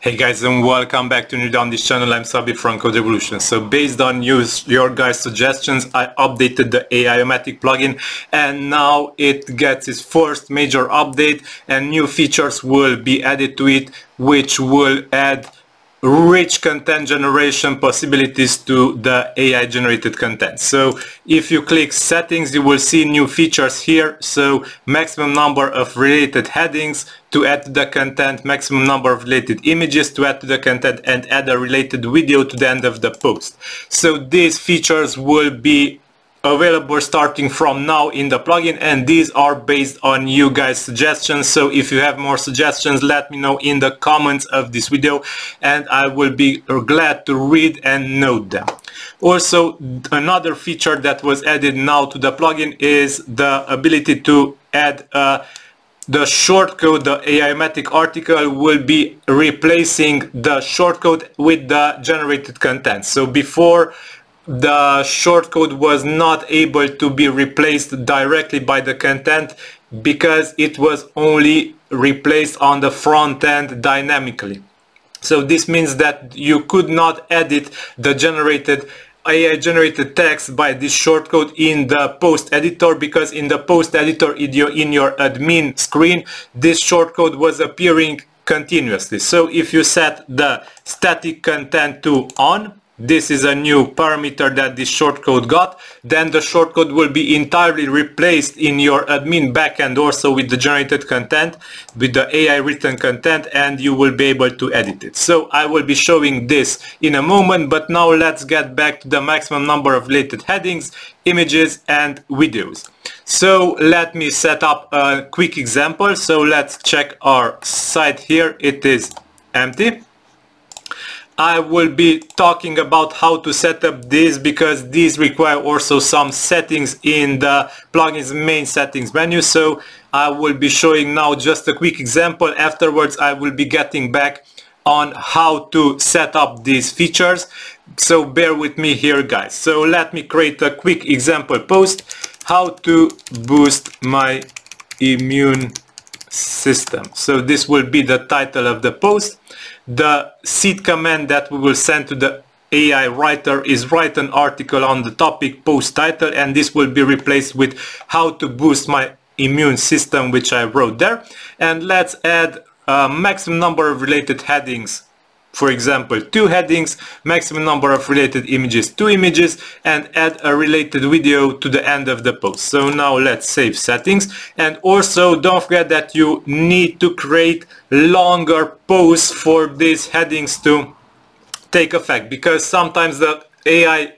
Hey guys, and welcome back to new down this channel. I'm Sabi from Code Revolution. So based on your guys' suggestions, I updated the Aimogen plugin, and now it gets its first major update and new features will be added to it, which will add rich content generation possibilities to the AI generated content. So if you click settings, you will see new features here. So maximum number of related headings to add to the content, maximum number of related images to add to the content, and add a related video to the end of the post. So these features will be available starting from now in the plugin, and these are based on you guys' suggestions. So if you have more suggestions, let me know in the comments of this video and I will be glad to read and note them. Also, another feature that was added now to the plugin is the ability to add the shortcode. The Aimogen article will be replacing the shortcode with the generated content. So before, the shortcode was not able to be replaced directly by the content because it was only replaced on the front end dynamically. So this means that you could not edit the generated AI generated text by this shortcode in the post editor, because in the post editor in your admin screen this shortcode was appearing continuously. So if you set the static content to on, this is a new parameter that this shortcode got, then the shortcode will be entirely replaced in your admin backend also with the generated content, with the AI written content, and you will be able to edit it. So I will be showing this in a moment, but now let's get back to the maximum number of related headings, images and videos. So let me set up a quick example. So let's check our site here. It is empty. I will be talking about how to set up this because these require also some settings in the plugin's main settings menu. So I will be showing now just a quick example. Afterwards I will be getting back on how to set up these features. So bear with me here guys. So let me create a quick example post. How to boost my immune system. So this will be the title of the post. The seed command that we will send to the AI writer is write an article on the topic post title, and this will be replaced with how to boost my immune system, which I wrote there. And let's add a maximum number of related headings, for example 2 headings, maximum number of related images 2 images, and add a related video to the end of the post. So now let's save settings, and also don't forget that you need to create longer posts for these headings to take effect, because sometimes the AI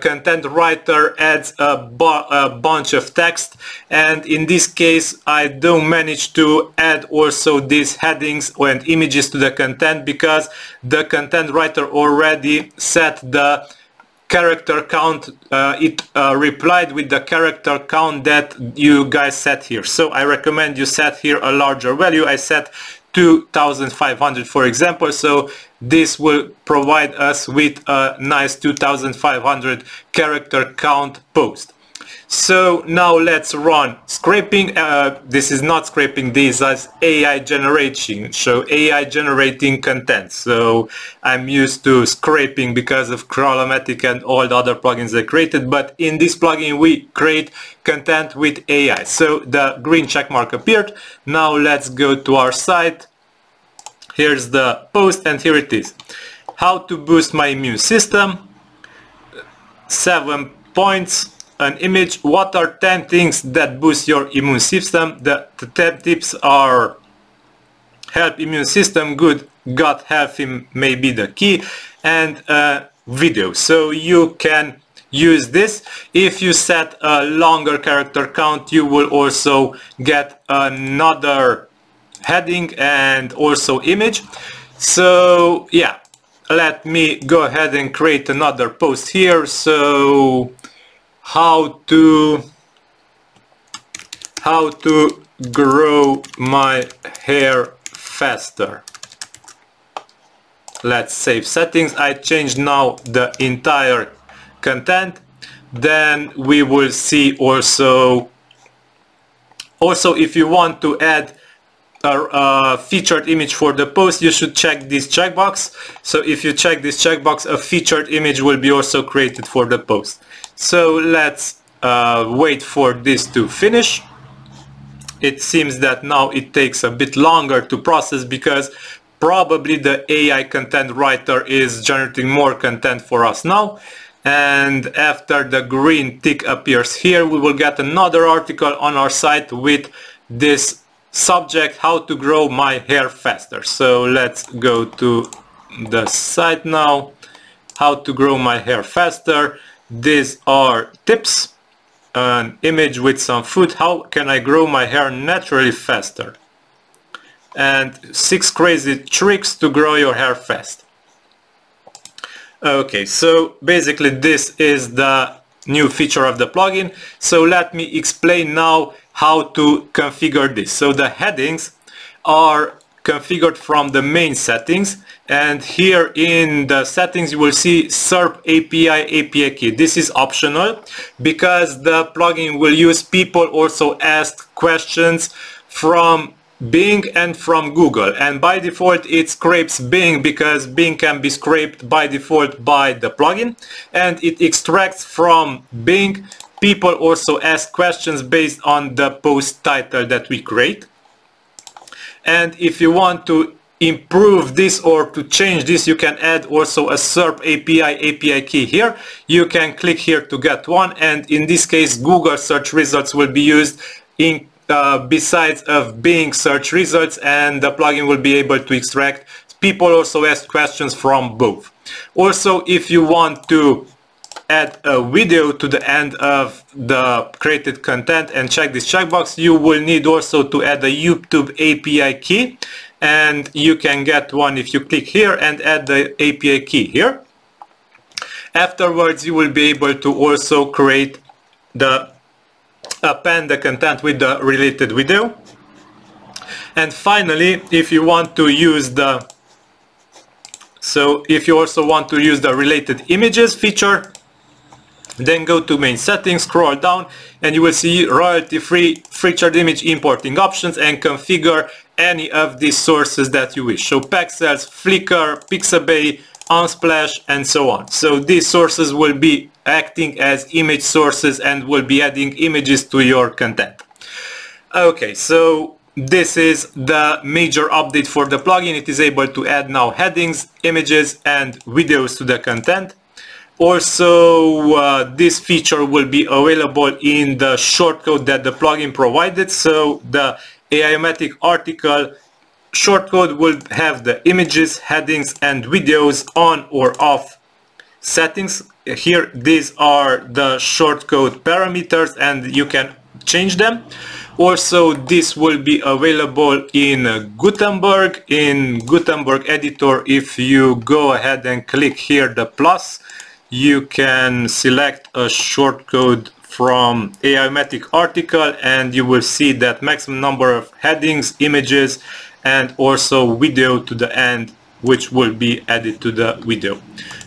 content writer adds a bunch of text, and in this case I don't manage to add also these headings and images to the content because the content writer already set the character count. It replied with the character count that you guys set here. So I recommend you set here a larger value. I set 2,500 for example, so this will provide us with a nice 2,500 character count post. So now let's run scraping. This is not scraping, this is AI generation, so AI generating content. So I'm used to scraping because of Crawlomatic and all the other plugins I created, but in this plugin we create content with AI. So the green check mark appeared. Now let's go to our site. Here's the post and here it is. How to boost my immune system, 7 points. An image, what are 10 things that boost your immune system. The 10 tips are help immune system, good gut health may be the key, and video. So you can use this. If you set a longer character count you will also get another heading and also image. So yeah, let me go ahead and create another post here. So how to grow my hair faster. Let's save settings. I changed now the entire content. Then we will see also if you want to add featured image for the post, you should check this checkbox. So if you check this checkbox, a featured image will be also created for the post. So let's wait for this to finish. It seems that now it takes a bit longer to process because probably the AI content writer is generating more content for us now. And after the green tick appears here, we will get another article on our site with this subject, how to grow my hair faster. So let's go to the site now, how to grow my hair faster. These are tips, an image with some food, how can I grow my hair naturally faster? And 6 crazy tricks to grow your hair fast. Okay, so basically this is the new feature of the plugin. So let me explain now how to configure this. So the headings are configured from the main settings, and here in the settings you will see SERP API API key. This is optional because the plugin will use people also asked questions from Bing and from Google, and by default it scrapes Bing because Bing can be scraped by default by the plugin, and it extracts from Bing people also ask questions based on the post title that we create. And if you want to improve this or to change this, you can add also a SERP API key here. You can click here to get one, and in this case Google search results will be used in besides of Bing search results, and the plugin will be able to extract people also ask questions from both. Also, if you want to add a video to the end of the created content and check this checkbox, you will need also to add a YouTube API key, and you can get one if you click here and add the API key here. Afterwards you will be able to also create the append the content with the related video. And finally, if you want to use the related images feature, then go to main settings, scroll down, and you will see royalty free featured image importing options, and configure any of these sources that you wish. So Pexels, Flickr, Pixabay, Unsplash, and so on. So these sources will be acting as image sources and will be adding images to your content. Okay, so this is the major update for the plugin. It is able to add now headings, images, and videos to the content. Also, this feature will be available in the shortcode that the plugin provided. So the Aimogen article shortcode will have the images, headings, and videos on or off settings. Here these are the shortcode parameters, and you can change them. Also, this will be available in Gutenberg, editor. If you go ahead and click here the plus, you can select a shortcode from Aimogen article, and you will see that maximum number of headings, images, and also video to the end, which will be added to the video.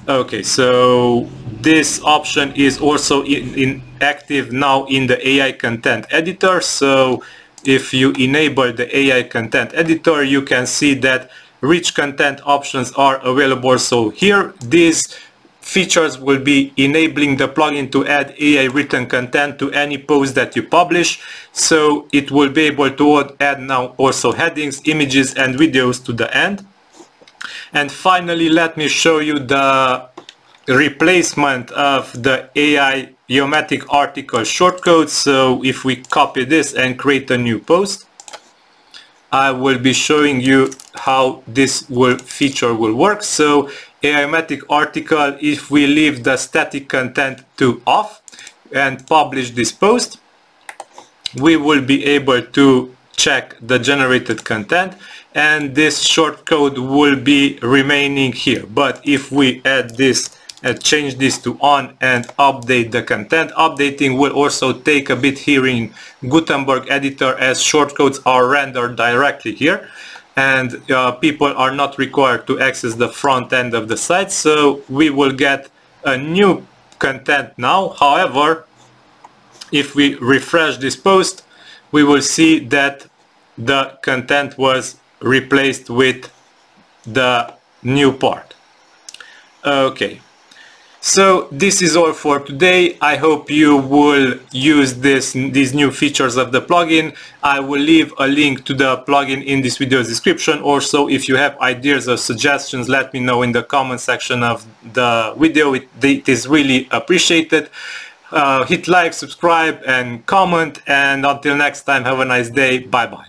Okay, so this option is also in active now in the AI content editor. So if you enable the AI content editor, you can see that rich content options are available. So here these features will be enabling the plugin to add AI written content to any post that you publish. So it will be able to add now also headings, images, and videos to the end. And finally, let me show you the replacement of the Aimogen article shortcode. So if we copy this and create a new post, I will be showing you how this feature will work. So Aimogen article, if we leave the static content to off and publish this post, we will be able to check the generated content, and this shortcode will be remaining here. But if we add this and change this to on and update the content, updating will also take a bit here in Gutenberg editor, as shortcodes are rendered directly here, and people are not required to access the front end of the site. So we will get a new content now. However, if we refresh this post, we will see that the content was replaced with the new part. Okay, so this is all for today. I hope you will use these new features of the plugin. I will leave a link to the plugin in this video's description. Also, if you have ideas or suggestions, let me know in the comment section of the video. It is really appreciated. Hit like, subscribe and comment, and until next time, have a nice day. Bye bye.